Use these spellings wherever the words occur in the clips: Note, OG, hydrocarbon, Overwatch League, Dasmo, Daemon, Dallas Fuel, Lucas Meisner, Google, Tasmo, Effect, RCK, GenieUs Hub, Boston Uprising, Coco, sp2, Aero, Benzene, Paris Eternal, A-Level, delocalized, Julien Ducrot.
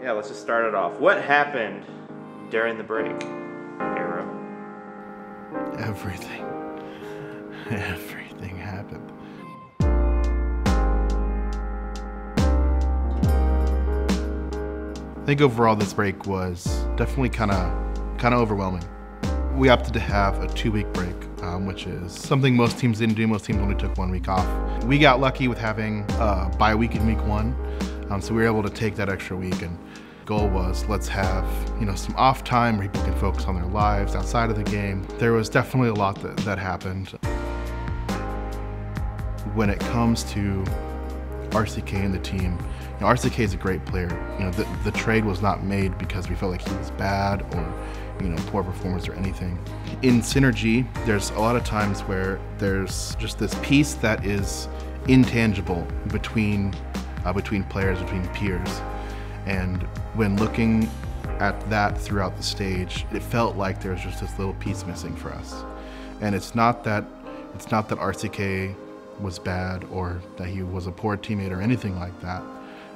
Yeah, let's just start it off. What happened during the break, Aero? Everything. Everything happened. I think overall this break was definitely kind of overwhelming. We opted to have a 2-week break, which is something most teams didn't do. Most teams only took 1 week off. We got lucky with having a bye week in week one, so we were able to take that extra week. And goal was, let's have, you know, some off time where people can focus on their lives outside of the game. There was definitely a lot that happened. When it comes to RCK and the team, you know, RCK is a great player. You know, the trade was not made because we felt like he was bad or, you know, poor performance or anything. In synergy, there's a lot of times where there's just this piece that is intangible between players, between peers. And when looking at that throughout the stage, it felt like there was just this little piece missing for us. And it's not that RCK was bad or that he was a poor teammate or anything like that.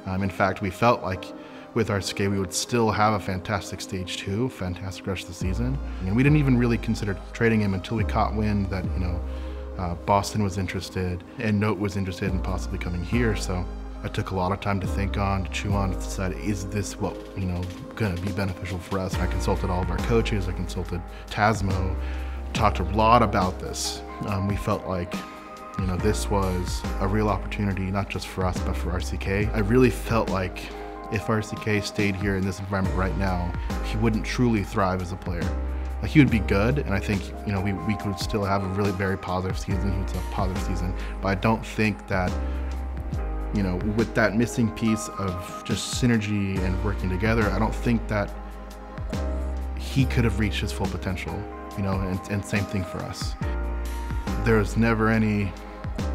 In fact, we felt like with RCK, we would still have a fantastic stage 2, fantastic rest of the season. And we didn't even really consider trading him until we caught wind that, you know, Boston was interested and Note was interested in possibly coming here. So I took a lot of time to think on, to chew on, to decide, is this what, you know, gonna be beneficial for us? And I consulted all of our coaches, I consulted Tasmo, talked a lot about this. We felt like, you know, this was a real opportunity, not just for us, but for RCK. I really felt like if RCK stayed here in this environment right now, he wouldn't truly thrive as a player. Like, he would be good, and I think, you know, we could still have a really very positive season. He would have a positive season, but I don't think that, you know, with that missing piece of just synergy and working together, I don't think that he could have reached his full potential, you know, and same thing for us. There was never any,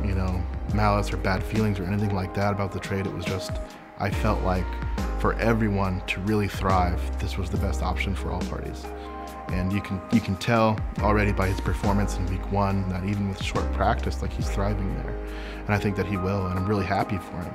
you know, malice or bad feelings or anything like that about the trade. It was just, I felt like for everyone to really thrive, this was the best option for all parties. And you can tell already by his performance in week one that even with short practice, like, he's thriving there. And I think that he will, and I'm really happy for him.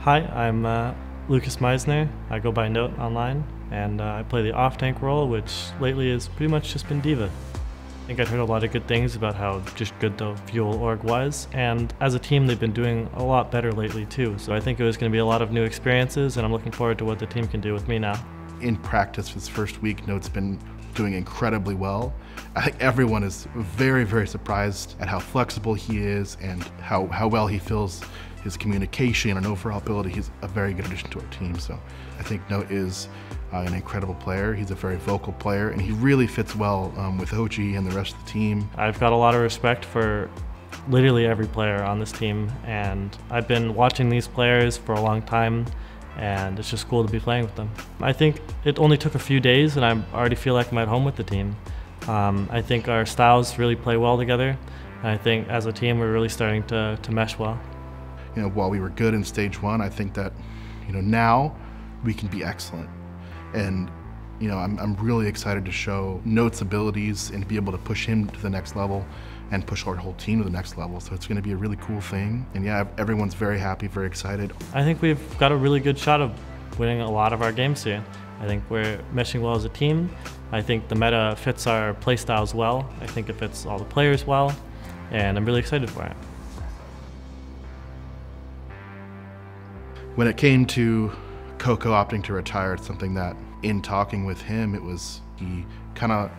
Hi, I'm Lucas Meisner. I go by Note online, and I play the off-tank role, which lately has pretty much just been diva. I think I've heard a lot of good things about how just good the Fuel org was, and as a team they've been doing a lot better lately too, so I think it was going to be a lot of new experiences, and I'm looking forward to what the team can do with me now. In practice this first week, Note's been doing incredibly well. I think everyone is very, very surprised at how flexible he is and how well he feels his communication and overall ability. He's a very good addition to our team. So I think Note is an incredible player. He's a very vocal player, and he really fits well with OG and the rest of the team. I've got a lot of respect for literally every player on this team, and I've been watching these players for a long time, and it's just cool to be playing with them. I think it only took a few days, and I already feel like I'm at home with the team. I think our styles really play well together, and I think as a team we're really starting to mesh well. You know, while we were good in stage 1, I think that, you know, now we can be excellent. And, you know, I'm really excited to show Note's abilities and to be able to push him to the next level and push our whole team to the next level. So it's going to be a really cool thing. And yeah, everyone's very happy, very excited. I think we've got a really good shot of winning a lot of our games here. I think we're meshing well as a team. I think the meta fits our play styles well. I think it fits all the players well, and I'm really excited for it. When it came to Coco opting to retire, it's something that, in talking with him, it was, he kind of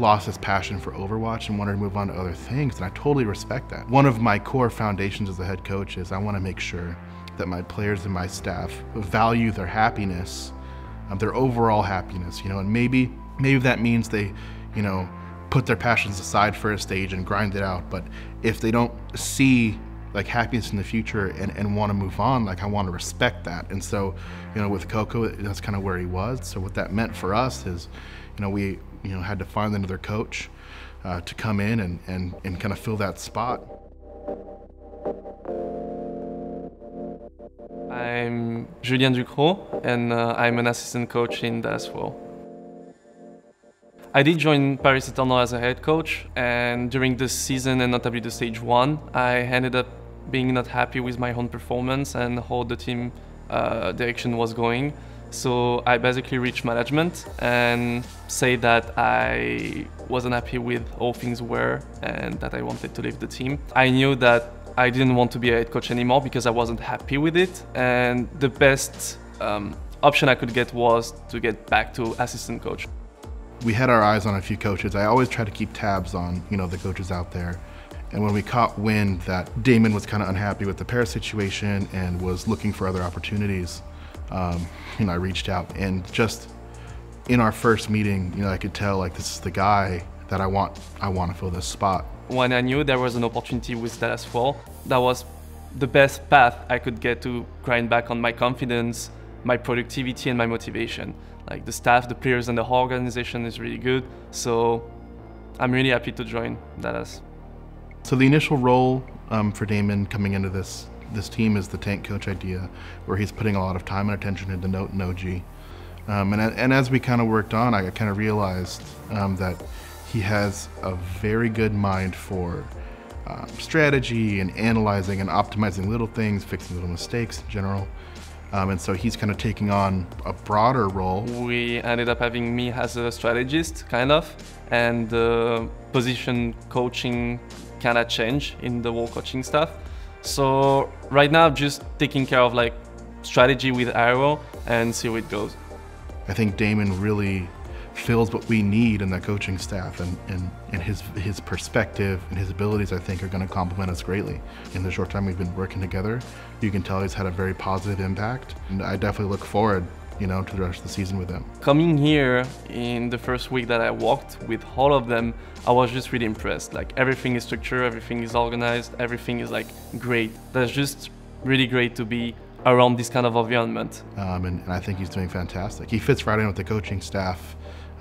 lost his passion for Overwatch and wanted to move on to other things, and I totally respect that. One of my core foundations as a head coach is I want to make sure that my players and my staff value their happiness, their overall happiness, you know, and maybe that means they, you know, put their passions aside for a stage and grind it out, but if they don't see like happiness in the future and want to move on, like, I want to respect that. And so, you know, with Coco, that's kind of where he was. So what that meant for us is, you know, we, you know, had to find another coach to come in and kind of fill that spot. I'm Julien Ducrot, and I'm an assistant coach in Dasmo. I did join Paris Eternal as a head coach, and during this season, and notably the stage one, I ended up being not happy with my own performance and how the team direction was going. So I basically reached management and say that I wasn't happy with how things were and that I wanted to leave the team. I knew that I didn't want to be a head coach anymore because I wasn't happy with it, and the best option I could get was to get back to assistant coach. We had our eyes on a few coaches. I always try to keep tabs on, you know, the coaches out there. And when we caught wind that Daemon was kind of unhappy with the Paris situation and was looking for other opportunities, you know, I reached out, and just in our first meeting, you know, I could tell, like, this is the guy that I want to fill this spot. When I knew there was an opportunity with that as well, that was the best path I could get to grind back on my confidence, my productivity, and my motivation. Like, the staff, the players, and the whole organization is really good, so I'm really happy to join Dallas. So the initial role for Daemon coming into this team is the tank coach idea, where he's putting a lot of time and attention into Note and OG. And as we kind of worked on, I kind of realized that he has a very good mind for strategy and analyzing and optimizing little things, fixing little mistakes in general. And so he's kind of taking on a broader role. We ended up having me as a strategist, kind of, and the position coaching kind of changed in the whole coaching staff. So right now I'm just taking care of, like, strategy with Aero and see where it goes. I think Daemon really fills what we need in the coaching staff, and his perspective and his abilities, I think, are going to complement us greatly. In the short time we've been working together, you can tell he's had a very positive impact, and I definitely look forward, you know, to the rest of the season with him. Coming here in the first week that I walked with all of them, I was just really impressed. Like, everything is structured, everything is organized, everything is, like, great. That's just really great to be around this kind of environment. And I think he's doing fantastic. He fits right in with the coaching staff.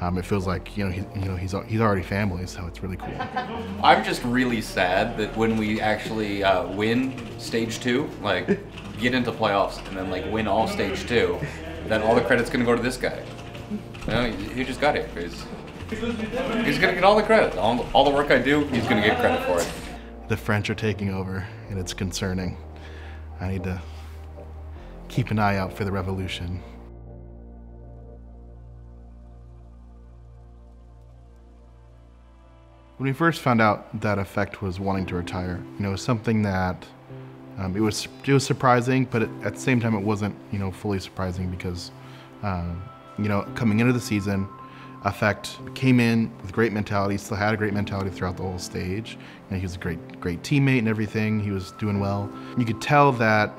It feels like, you know, he's already family, so it's really cool. I'm just really sad that when we actually win stage two, like, get into playoffs and then, like, win all stage two, that all the credit's gonna go to this guy. You know, he just got it. He's gonna get all the credit. All the work I do, he's gonna get credit for it. The French are taking over, and it's concerning. I need to keep an eye out for the revolution. When we first found out that Effect was wanting to retire, you know, it was something that it was surprising, but at the same time, it wasn't, you know, fully surprising, because, you know, coming into the season, Effect came in with great mentality, still had a great mentality throughout the whole stage. And he was a great teammate and everything. He was doing well. You could tell that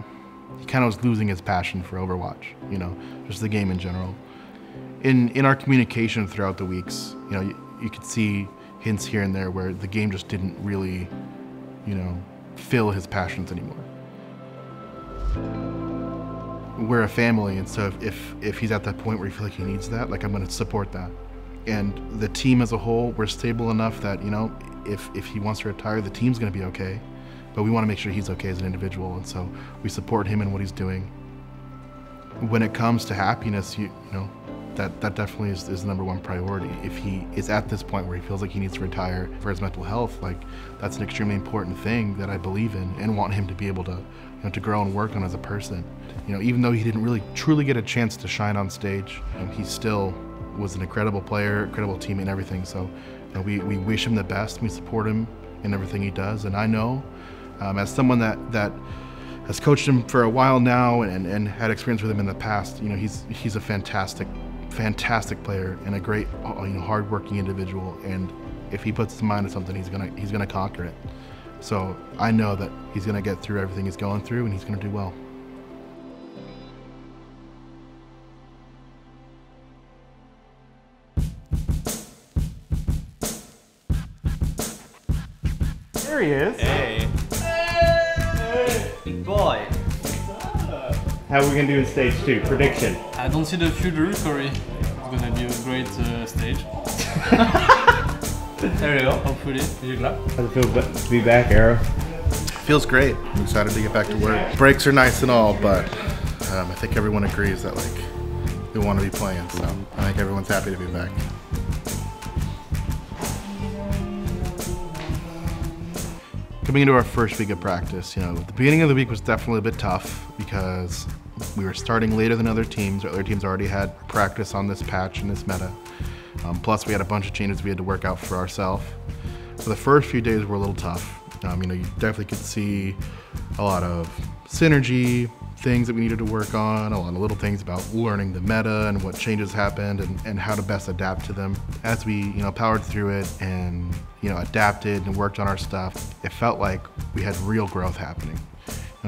he kind of was losing his passion for Overwatch, you know, just the game in general. In our communication throughout the weeks, you know, you could see hints here and there where the game just didn't really, you know, fill his passions anymore. We're a family, and so if he's at that point where you feel like he needs that, like, I'm gonna support that. And the team as a whole, we're stable enough that, you know, if he wants to retire, the team's gonna be okay, but we wanna make sure he's okay as an individual, and so we support him in what he's doing. When it comes to happiness, you know, that definitely is the number one priority. If he is at this point where he feels like he needs to retire for his mental health, like, that's an extremely important thing that I believe in and want him to be able to, you know, to grow and work on as a person. You know, even though he didn't really truly get a chance to shine on stage, he still was an incredible player, incredible teammate, and everything. So, you know, we wish him the best. We support him in everything he does. And I know, as someone that has coached him for a while now and had experience with him in the past, you know, he's a fantastic player and a great, you know, hardworking individual. And if he puts his mind to something, he's gonna conquer it. So I know that he's gonna get through everything he's going through, and he's gonna do well. There he is. Hey. Hey. Big boy. How are we going to do in stage two? Prediction. I don't see the future, sorry. It's going to be a great stage. There we go. Hopefully. Good luck. How's it feel to be back, Aero? Feels great. I'm excited to get back to work. Breaks are nice and all, but I think everyone agrees that, like, they want to be playing, so I think everyone's happy to be back. Coming into our first week of practice, the beginning of the week was definitely a bit tough because we were starting later than other teams. Other teams already had practice on this patch and this meta. Plus, we had a bunch of changes we had to work out for ourselves. So the first few days were a little tough. You definitely could see a lot of synergy, things that we needed to work on, a lot of little things about learning the meta and what changes happened and how to best adapt to them. As we, powered through it and, adapted and worked on our stuff, it felt like we had real growth happening,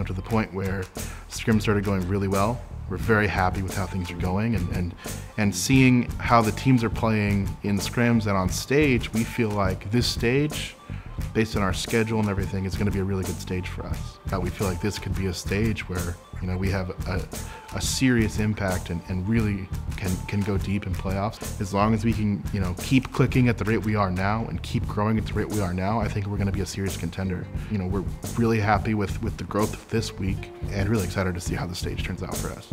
to the point where scrims started going really well. We're very happy with how things are going and seeing how the teams are playing in scrims and on stage, we feel like this stage, based on our schedule and everything, it's going to be a really good stage for us. We feel like this could be a stage where we have a serious impact and really can go deep in playoffs. As long as we can keep clicking at the rate we are now and keep growing at the rate we are now, I think we're going to be a serious contender. We're really happy with the growth of this week and really excited to see how the stage turns out for us.